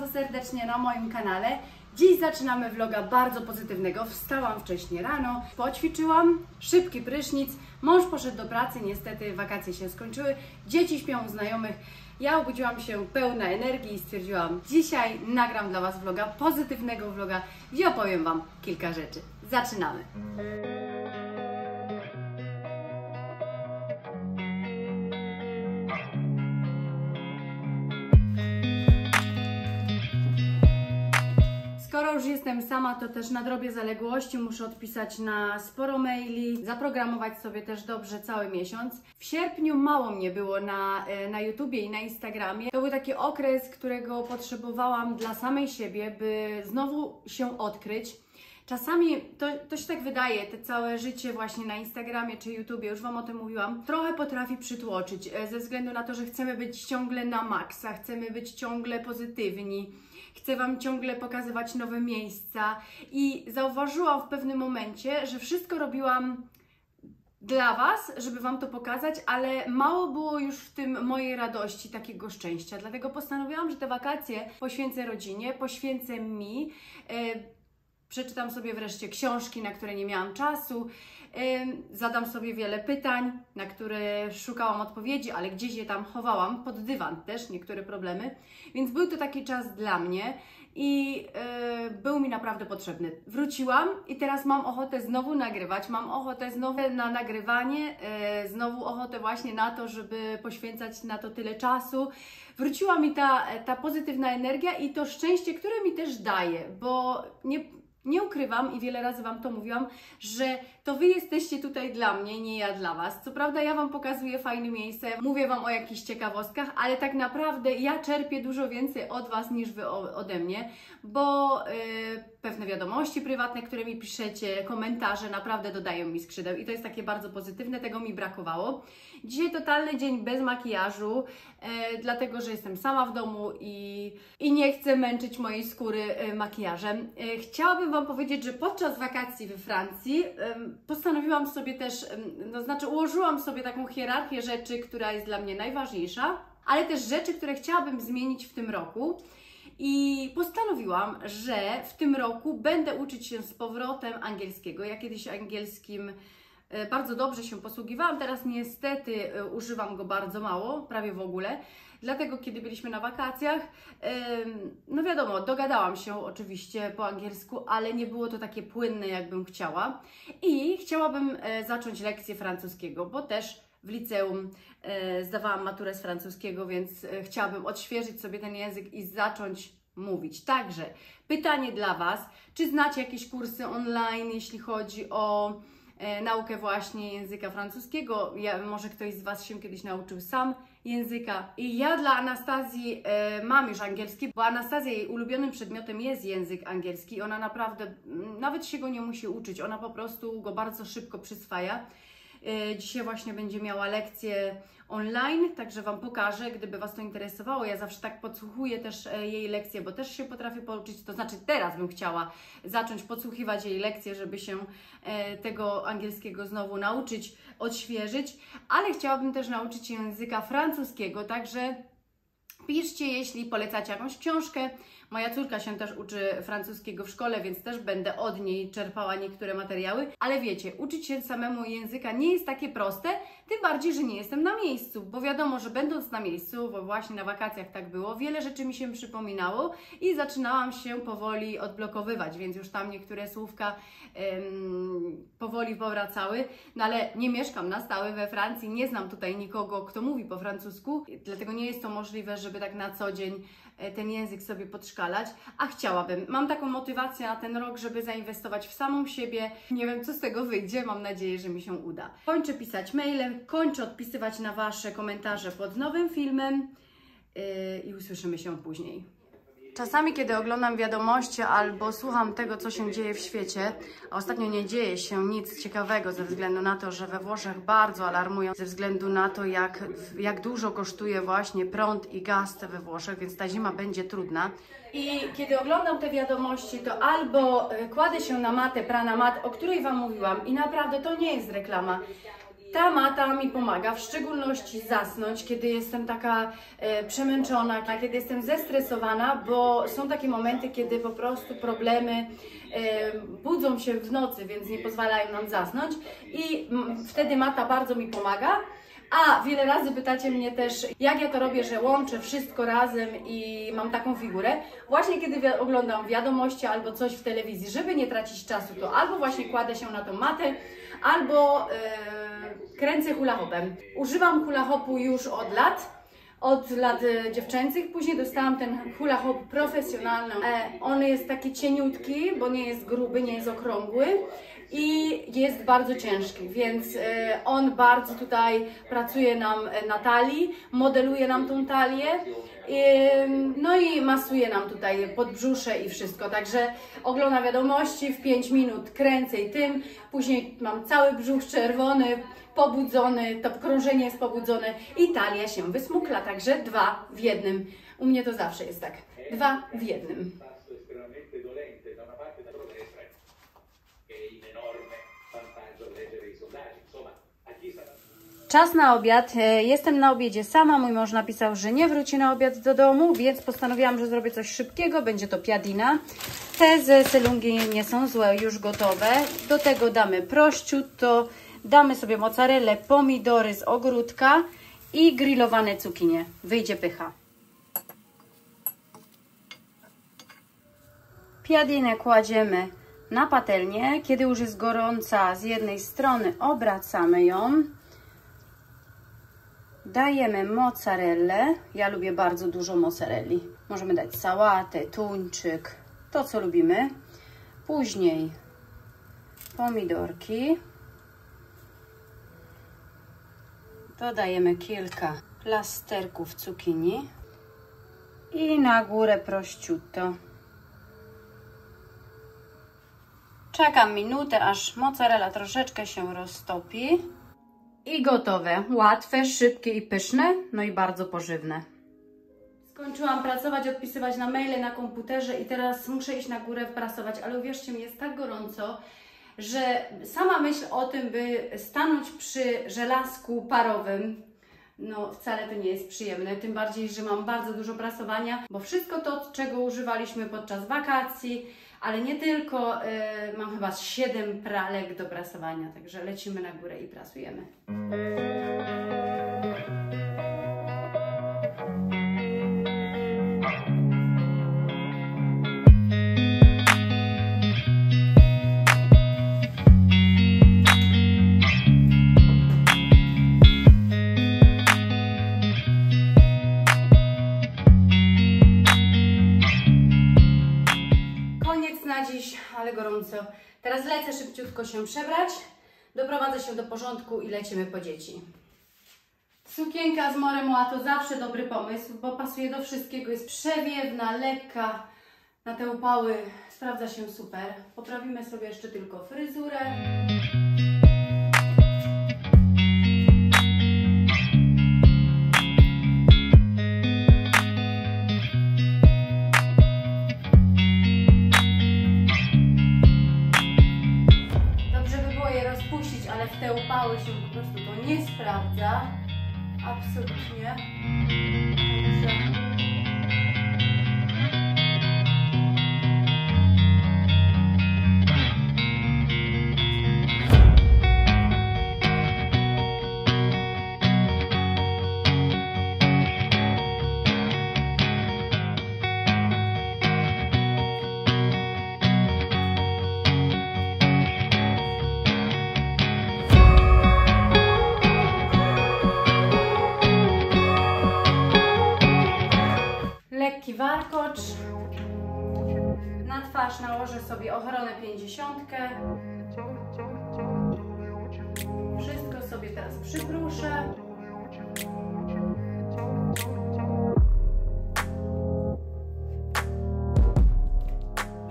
bardzo serdecznie na moim kanale. Dziś zaczynamy vloga bardzo pozytywnego. Wstałam wcześnie rano, poćwiczyłam, szybki prysznic, mąż poszedł do pracy, niestety wakacje się skończyły, dzieci śpią u znajomych. Ja obudziłam się pełna energii i stwierdziłam, dzisiaj nagram dla Was vloga, pozytywnego vloga, gdzie opowiem Wam kilka rzeczy. Zaczynamy! Skoro już jestem sama, to też nadrobię zaległości, muszę odpisać na sporo maili, zaprogramować sobie też dobrze cały miesiąc. W sierpniu mało mnie było na YouTubie i na Instagramie. To był taki okres, którego potrzebowałam dla samej siebie, by znowu się odkryć. Czasami, to się tak wydaje, te całe życie właśnie na Instagramie czy YouTubie, już Wam o tym mówiłam, trochę potrafi przytłoczyć ze względu na to, że chcemy być ciągle na maksa, chcemy być ciągle pozytywni. Chcę Wam ciągle pokazywać nowe miejsca i zauważyłam w pewnym momencie, że wszystko robiłam dla Was, żeby Wam to pokazać, ale mało było już w tym mojej radości, takiego szczęścia. Dlatego postanowiłam, że te wakacje poświęcę rodzinie, poświęcę mi. Przeczytam sobie wreszcie książki, na które nie miałam czasu, zadam sobie wiele pytań, na które szukałam odpowiedzi, ale gdzieś je tam chowałam, pod dywan też niektóre problemy, więc był to taki czas dla mnie i był mi naprawdę potrzebny. Wróciłam i teraz mam ochotę znowu nagrywać, mam ochotę znowu na nagrywanie, znowu ochotę właśnie na to, żeby poświęcać na to tyle czasu. Wróciła mi ta pozytywna energia i to szczęście, które mi też daje, bo nie ukrywam i wiele razy Wam to mówiłam, że to Wy jesteście tutaj dla mnie, nie ja dla Was. Co prawda ja Wam pokazuję fajne miejsce, mówię Wam o jakichś ciekawostkach, ale tak naprawdę ja czerpię dużo więcej od Was niż Wy ode mnie, bo pewne wiadomości prywatne, które mi piszecie, komentarze naprawdę dodają mi skrzydeł i to jest takie bardzo pozytywne, tego mi brakowało. Dzisiaj totalny dzień bez makijażu, dlatego że jestem sama w domu i nie chcę męczyć mojej skóry makijażem. Chciałabym Wam powiedzieć, że podczas wakacji we Francji postanowiłam sobie też, ułożyłam sobie taką hierarchię rzeczy, która jest dla mnie najważniejsza, ale też rzeczy, które chciałabym zmienić w tym roku. I postanowiłam, że w tym roku będę uczyć się z powrotem angielskiego. Ja kiedyś angielskim bardzo dobrze się posługiwałam, teraz niestety używam go bardzo mało, prawie w ogóle. Dlatego kiedy byliśmy na wakacjach, no wiadomo, dogadałam się oczywiście po angielsku, ale nie było to takie płynne, jakbym chciała. I chciałabym zacząć lekcję francuskiego, bo też w liceum zdawałam maturę z francuskiego, więc chciałabym odświeżyć sobie ten język i zacząć mówić. Także pytanie dla Was, czy znacie jakieś kursy online, jeśli chodzi o naukę właśnie języka francuskiego? Może ktoś z Was się kiedyś nauczył sam języka. I ja dla Anastazji mam już angielski, bo Anastazja, jej ulubionym przedmiotem jest język angielski i ona naprawdę nawet się go nie musi uczyć, ona po prostu go bardzo szybko przyswaja. Dzisiaj właśnie będzie miała lekcję online, także Wam pokażę, gdyby Was to interesowało. Ja zawsze tak podsłuchuję też jej lekcje, bo też się potrafię pouczyć, to znaczy teraz bym chciała zacząć podsłuchiwać jej lekcje, żeby się tego angielskiego znowu nauczyć, odświeżyć, ale chciałabym też nauczyć się języka francuskiego, także piszcie, jeśli polecacie jakąś książkę. Moja córka się też uczy francuskiego w szkole, więc też będę od niej czerpała niektóre materiały. Ale wiecie, uczyć się samemu języka nie jest takie proste, tym bardziej, że nie jestem na miejscu. Bo wiadomo, że będąc na miejscu, bo właśnie na wakacjach tak było, wiele rzeczy mi się przypominało i zaczynałam się powoli odblokowywać, więc już tam niektóre słówka powoli powracały. No ale nie mieszkam na stałe we Francji, nie znam tutaj nikogo, kto mówi po francusku, dlatego nie jest to możliwe, żeby tak na co dzień ten język sobie podszkalać, a chciałabym. Mam taką motywację na ten rok, żeby zainwestować w samą siebie. Nie wiem, co z tego wyjdzie, mam nadzieję, że mi się uda. Kończę pisać maile, kończę odpisywać na Wasze komentarze pod nowym filmem i usłyszymy się później. Czasami, kiedy oglądam wiadomości albo słucham tego, co się dzieje w świecie, a ostatnio nie dzieje się nic ciekawego ze względu na to, że we Włoszech bardzo alarmują, ze względu na to, jak dużo kosztuje właśnie prąd i gaz we Włoszech, więc ta zima będzie trudna. I kiedy oglądam te wiadomości, to albo kładę się na matę Pranamat, o której Wam mówiłam i naprawdę to nie jest reklama. Ta mata mi pomaga, w szczególności zasnąć, kiedy jestem taka przemęczona, kiedy jestem zestresowana, bo są takie momenty, kiedy po prostu problemy budzą się w nocy, więc nie pozwalają nam zasnąć i wtedy mata bardzo mi pomaga. A wiele razy pytacie mnie też, jak ja to robię, że łączę wszystko razem i mam taką figurę. Właśnie kiedy oglądam wiadomości albo coś w telewizji, żeby nie tracić czasu, to albo właśnie kładę się na tą matę, albo kręcę hula hopem. Używam hula hopu już od lat dziewczęcych. Później dostałam ten hula hop profesjonalny. On jest taki cieniutki, bo nie jest gruby, nie jest okrągły i jest bardzo ciężki, więc on bardzo tutaj pracuje nam na talii, modeluje nam tą talię, no i masuje nam tutaj podbrzusze i wszystko. Także oglądam wiadomości, w 5 minut kręcę i tym, później mam cały brzuch czerwony, pobudzony, to krążenie jest pobudzone i talia się wysmukla, także 2 w 1. U mnie to zawsze jest tak, 2 w 1. Czas na obiad. Jestem na obiedzie sama. Mój mąż napisał, że nie wróci na obiad do domu, więc postanowiłam, że zrobię coś szybkiego. Będzie to piadina. Te z Esselungi nie są złe, już gotowe. Do tego damy prosciutto, damy sobie mozzarellę, pomidory z ogródka i grillowane cukinie. Wyjdzie pycha. Piadinę kładziemy na patelnię. Kiedy już jest gorąca, z jednej strony obracamy ją. Dajemy mozzarellę. Ja lubię bardzo dużo mozzarelli. Możemy dać sałatę, tuńczyk, to co lubimy. Później pomidorki. Dodajemy kilka plasterków cukinii. I na górę prosciutto. Czekam minutę, aż mozzarella troszeczkę się roztopi. I gotowe. Łatwe, szybkie i pyszne, no i bardzo pożywne. Skończyłam pracować, odpisywać na maile, na komputerze i teraz muszę iść na górę prasować, ale uwierzcie mi, jest tak gorąco, że sama myśl o tym, by stanąć przy żelazku parowym, no wcale to nie jest przyjemne, tym bardziej, że mam bardzo dużo prasowania, bo wszystko to, czego używaliśmy podczas wakacji, ale nie tylko, mam chyba 7 pralek do prasowania, także lecimy na górę i prasujemy. Ale gorąco. Teraz lecę szybciutko się przebrać, doprowadzę się do porządku i lecimy po dzieci. Sukienka z moremoa to zawsze dobry pomysł, bo pasuje do wszystkiego, jest przewiewna, lekka, na te upały sprawdza się super. Poprawimy sobie jeszcze tylko fryzurę. Te upały się po prostu to nie sprawdza, absolutnie. Warkocz. Na twarz nałożę sobie ochronę 50. Wszystko sobie teraz przypruszę.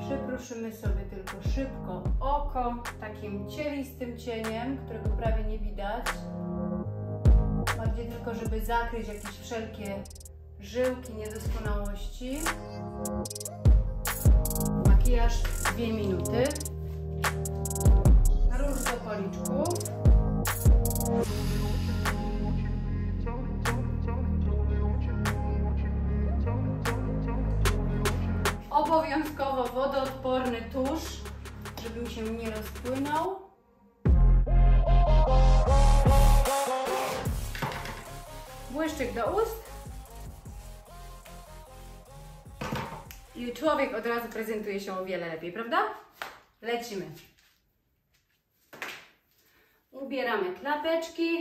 Przypruszymy sobie tylko szybko oko takim cielistym cieniem, którego prawie nie widać. Bardziej tylko, żeby zakryć jakieś wszelkie żyłki, niedoskonałości. Makijaż 2 minuty. Róż do policzków. rozpłynął. Błyszczyk do ust. I człowiek od razu prezentuje się o wiele lepiej, prawda? Lecimy. Ubieramy klapeczki,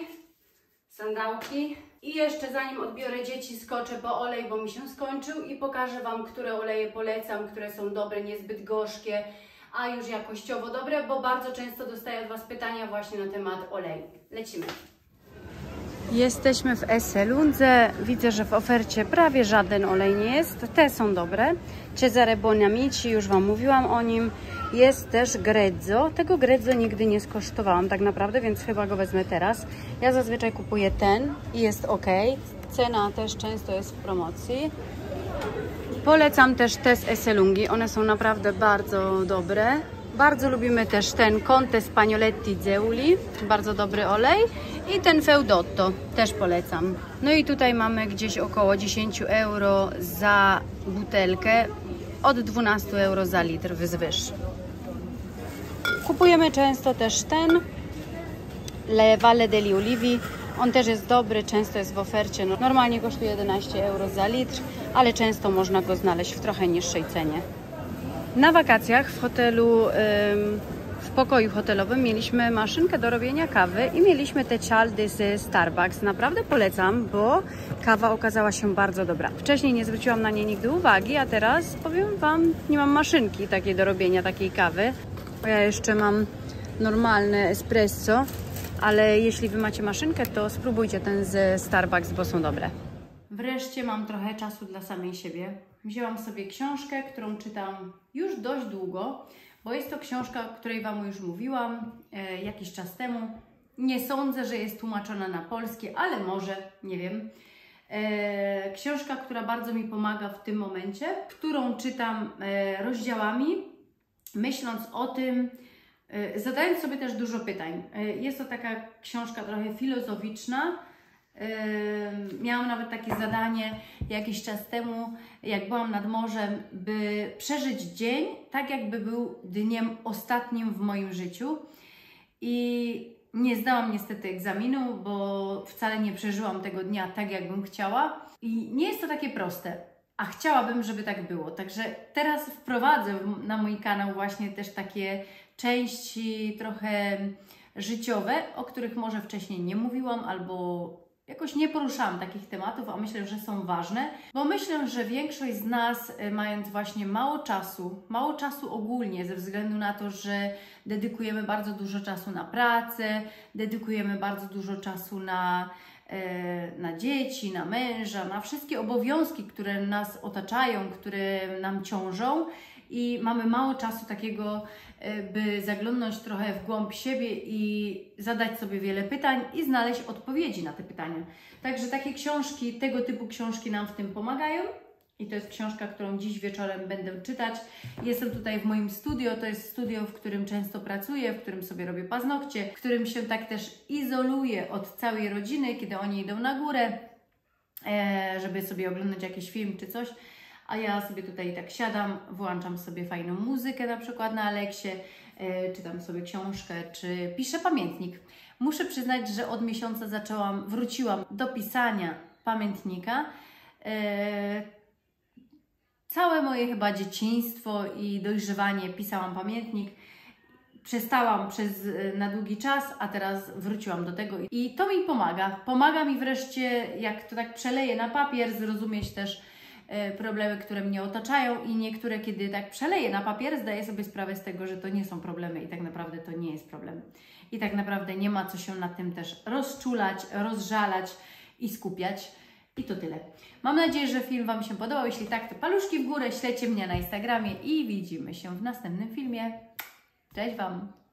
sandałki. I jeszcze zanim odbiorę dzieci, skoczę po olej, bo mi się skończył i pokażę Wam, które oleje polecam, które są dobre, niezbyt gorzkie, a już jakościowo dobre, bo bardzo często dostaję od Was pytania właśnie na temat oleju. Lecimy. Jesteśmy w Esselundze. Widzę, że w ofercie prawie żaden olej nie jest. Te są dobre. Cezare Boniamici, już Wam mówiłam o nim. Jest też Grezzo. Tego Grezzo nigdy nie skosztowałam tak naprawdę, więc chyba go wezmę teraz. Ja zazwyczaj kupuję ten i jest ok. Cena też często jest w promocji. Polecam też te z Esselungi. One są naprawdę bardzo dobre. Bardzo lubimy też ten Conte Spanioletti Zeuli, bardzo dobry olej, i ten Feudotto, też polecam. No i tutaj mamy gdzieś około 10 euro za butelkę, od 12 euro za litr wzwyż. Kupujemy często też ten Le Valle degli Olivi, on też jest dobry, często jest w ofercie, normalnie kosztuje 11 euro za litr, ale często można go znaleźć w trochę niższej cenie. Na wakacjach w hotelu, w pokoju hotelowym mieliśmy maszynkę do robienia kawy i mieliśmy te cialdy z Starbucks. Naprawdę polecam, bo kawa okazała się bardzo dobra. Wcześniej nie zwróciłam na nie nigdy uwagi, a teraz powiem Wam, nie mam maszynki takiej do robienia takiej kawy. Ja jeszcze mam normalne espresso, ale jeśli Wy macie maszynkę, to spróbujcie ten z Starbucks, bo są dobre. Wreszcie mam trochę czasu dla samej siebie. Wzięłam sobie książkę, którą czytam już dość długo, bo jest to książka, o której Wam już mówiłam jakiś czas temu. Nie sądzę, że jest tłumaczona na polski, ale może, nie wiem. Książka, która bardzo mi pomaga w tym momencie, którą czytam rozdziałami, myśląc o tym, zadając sobie też dużo pytań. Jest to taka książka trochę filozoficzna. Miałam nawet takie zadanie jakiś czas temu, jak byłam nad morzem, by przeżyć dzień tak, jakby był dniem ostatnim w moim życiu. I nie zdałam niestety egzaminu, bo wcale nie przeżyłam tego dnia tak, jakbym chciała. I nie jest to takie proste, a chciałabym, żeby tak było. Także teraz wprowadzę na mój kanał właśnie też takie części trochę życiowe, o których może wcześniej nie mówiłam albo jakoś nie poruszałam takich tematów, a myślę, że są ważne, bo myślę, że większość z nas, mając właśnie mało czasu ogólnie ze względu na to, że dedykujemy bardzo dużo czasu na pracę, dedykujemy bardzo dużo czasu na dzieci, na męża, na wszystkie obowiązki, które nas otaczają, które nam ciążą, i mamy mało czasu takiego, by zaglądnąć trochę w głąb siebie i zadać sobie wiele pytań i znaleźć odpowiedzi na te pytania. Także takie książki, tego typu książki nam w tym pomagają. I to jest książka, którą dziś wieczorem będę czytać. Jestem tutaj w moim studio, to jest studio, w którym często pracuję, w którym sobie robię paznokcie, w którym się tak też izoluję od całej rodziny, kiedy oni idą na górę, żeby sobie oglądać jakiś film czy coś. A ja sobie tutaj tak siadam, włączam sobie fajną muzykę na przykład na Aleksie, czytam sobie książkę, czy piszę pamiętnik. Muszę przyznać, że od miesiąca wróciłam do pisania pamiętnika. Całe moje chyba dzieciństwo i dojrzewanie pisałam pamiętnik. Przestałam na długi czas, a teraz wróciłam do tego i to mi pomaga. Pomaga mi wreszcie, jak to tak przeleję na papier, zrozumieć też problemy, które mnie otaczają, i niektóre, kiedy tak przeleję na papier, zdaję sobie sprawę z tego, że to nie są problemy i tak naprawdę to nie jest problem. I tak naprawdę nie ma co się nad tym też rozczulać, rozżalać i skupiać. I to tyle. Mam nadzieję, że film Wam się podobał. Jeśli tak, to paluszki w górę, śledźcie mnie na Instagramie i widzimy się w następnym filmie. Cześć Wam!